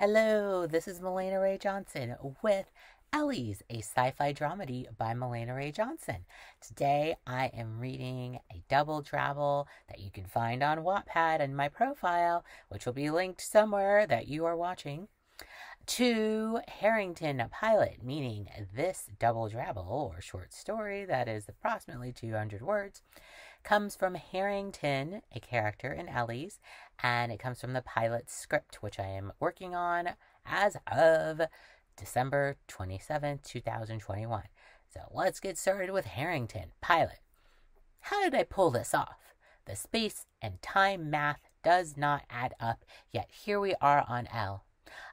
Hello, this is Mahlena-Rae Johnson with Ellies, a sci-fi dramedy by Mahlena-Rae Johnson. Today I am reading a double travel that you can find on Wattpad and my profile, which will be linked somewhere that you are watching, to Harrington Pilot, meaning this double travel or short story that is approximately 200 words. Comes from Harrington, a character in Ellies, and it comes from the pilot script, which I am working on as of December 27, 2021. So let's get started with Harrington Pilot. How did I pull this off? The space and time math does not add up, yet here we are on L.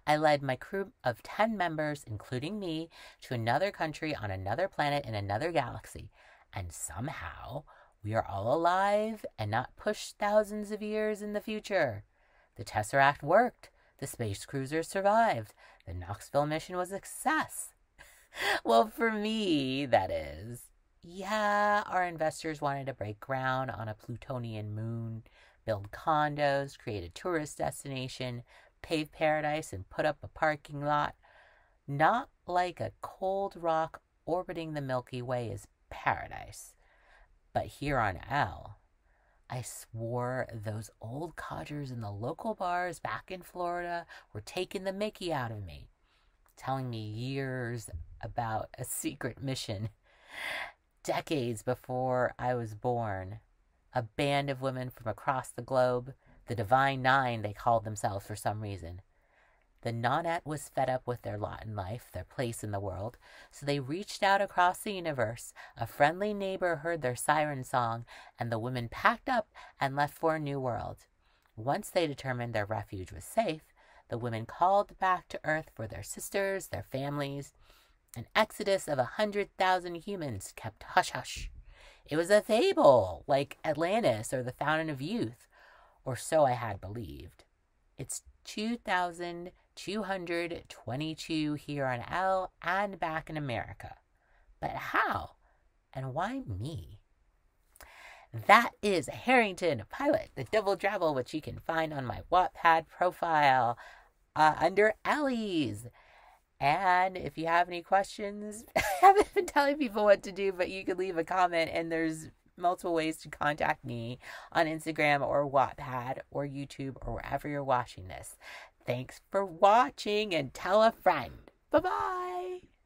I led my crew of 10 members, including me, to another country on another planet in another galaxy, and somehow we are all alive and not pushed thousands of years in the future. The Tesseract worked. The space cruiser survived. The Knoxville mission was a success. Well, for me, that is. Yeah, our investors wanted to break ground on a Plutonian moon, build condos, create a tourist destination, pave paradise, and put up a parking lot. Not like a cold rock orbiting the Milky Way is paradise. But here on L, I swore those old codgers in the local bars back in Florida were taking the mickey out of me, telling me years about a secret mission, decades before I was born. A band of women from across the globe, the Divine Nine they called themselves for some reason. The Nonette was fed up with their lot in life, their place in the world, so they reached out across the universe. A friendly neighbor heard their siren song, and the women packed up and left for a new world. Once they determined their refuge was safe, the women called back to Earth for their sisters, their families. An exodus of 100,000 humans kept hush-hush. It was a fable, like Atlantis or the Fountain of Youth, or so I had believed. It's 2,222 here on L and back in America. But how? And why me? That is Harrington Pilot, the double travel, which you can find on my Wattpad profile under Ellies. And if you have any questions, I haven't been telling people what to do, but you can leave a comment, and there's multiple ways to contact me on Instagram or Wattpad or YouTube or wherever you're watching this. Thanks for watching, and tell a friend. Bye-bye.